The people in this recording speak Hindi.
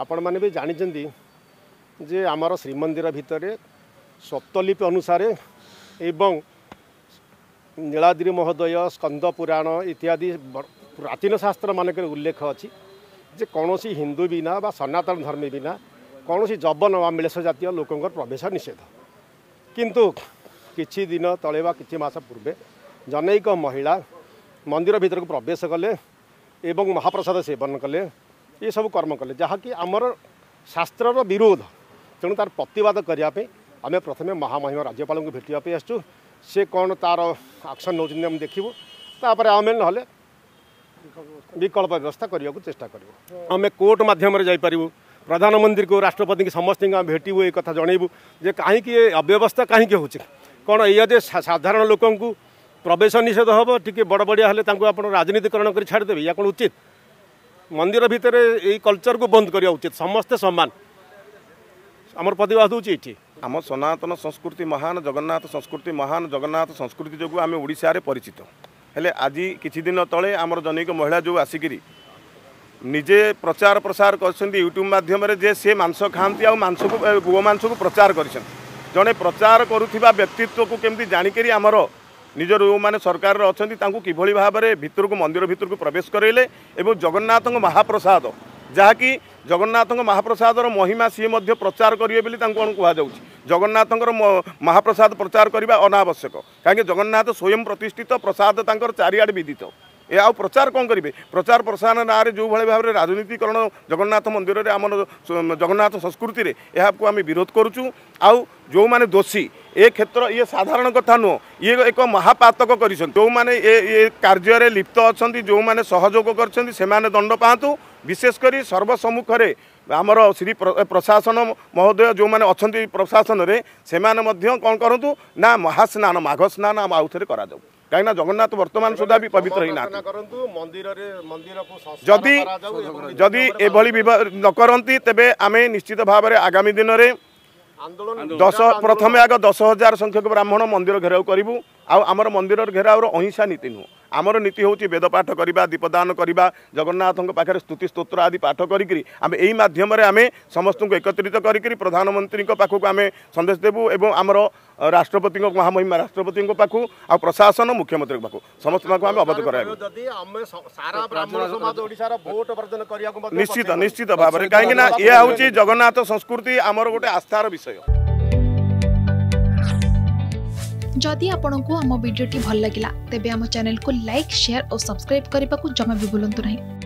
आपण मैंने भी जानी जे आमर श्रीमंदिर भितर सप्तलिपि अनुसार एवं नीलाद्रि महोदय स्कंद पुराण इत्यादि प्राचीन शास्त्र मानक उल्लेख अच्छी जे कौन सी हिंदू बिना बा सनातन धर्मी बिना कौन सी जवन व मिलेश जातीय लोकंर प्रवेश निषेध। किंतु किछि दिन तले बा किछि मास पूर्वे जनैक महिला मंदिर भितर को प्रवेश कले एवं महाप्रसाद सेवन कले ये सब कर्म कले जहाँकि आमर शास्त्रर विरोध। तेणु तार प्रतिवाद करने आम प्रथम महामहिम राज्यपाल को भेटापी आसचु से कौन तार आक्शन नौ देखू तापर आम ना विकल्प व्यवस्था करने को चेष्टा करें कोर्ट मध्यम जापरू प्रधानमंत्री को राष्ट्रपति की समस्त भेटू एक जनइबू जे कहीं अव्यवस्था कहीं हो कौन ये साधारण लोक प्रवेश निषेध हम टी बड़ बड़िया राजनीतिकरण कर छाड़देवे या कौन उचित। मंदिर भितर ये कल्चर को बंद करने उचित समस्ते सामान आम प्रतिवाद होती। आम सनातन संस्कृति महान जगन्नाथ संस्कृति जो आम ओडिशा रे परिचित हेले आज किछि दिन तले आमर जनिक महिला जो आसिकी निजे प्रचार प्रसार कर यूट्यूब माध्यम जे सी मांस खाती आंस को गोमांस को प्रचार कर जड़े प्रचार करुवा व्यक्तित्व को केमती जाणिकी आमर निज जो मैंने सरकार अच्छा कि भाव में भितर को मंदिर भितर को प्रवेश करेले और जगन्नाथ महाप्रसाद जहाँकि जगन्नाथ महाप्रसाद महिमा सी प्रचार करेंगे बोली कहु जगन्नाथ महाप्रसाद प्रचार करवा अनावश्यक कहीं जगन्नाथ स्वयं प्रतिष्ठित प्रसाद तर चारिआड विदित ए आ प्रचार कौन करेंगे प्रचार प्रसार ना जो भाई भाव में राजनीतिकरण जगन्नाथ मंदिर में आम जगन्नाथ संस्कृति में यह आम विरोध करुचु आउ जो माने दोषी ए क्षेत्र ये साधारण कथा नुह ये एक महापातक कर जो माने ये कार्य लिप्त अच्छा जो माने सहयोग कर दंड पातु विशेषकर सर्वसम्मुखरे आमर श्री प्रशासन महोदय जो माने अच्छा प्रशासन में से कौन करूँ ना महास्नान माघ स्नान आम आउ थे कराऊ कहीं जगन्नाथ वर्तमान सुधा भी पवित्र ही ना जदि न करती तेबे आमे निश्चित भाव में आगामी दिन में प्रथम आग 10,000 संख्यक ब्राह्मण मंदिर घेराव करूँ आमर मंदिर घेरावर अहिंसा नीति नुह आमर नीति हूँ वेदपाठ करवा दीपदान करवा जगन्नाथ पाखे स्तुति स्तोत्र आदि पाठ करी यही मध्यम आम समस्त को एकत्रित कर प्रधानमंत्री पाखक आम सन्देश देवु और आमर राष्ट्रपति महामहिम राष्ट्रपति पाखु आ प्रशासन मुख्यमंत्री पाखु समस्त आम अवगत कर निश्चित निश्चित भाव में कहीं यह हूँ जगन्नाथ संस्कृति आमर गोटे आस्थार विषय। जदि आपंक आम भिडी भल लगा तेब आम चैनल को लाइक शेयर और सब्सक्राइब करने को जमा भी भूलु नहीं।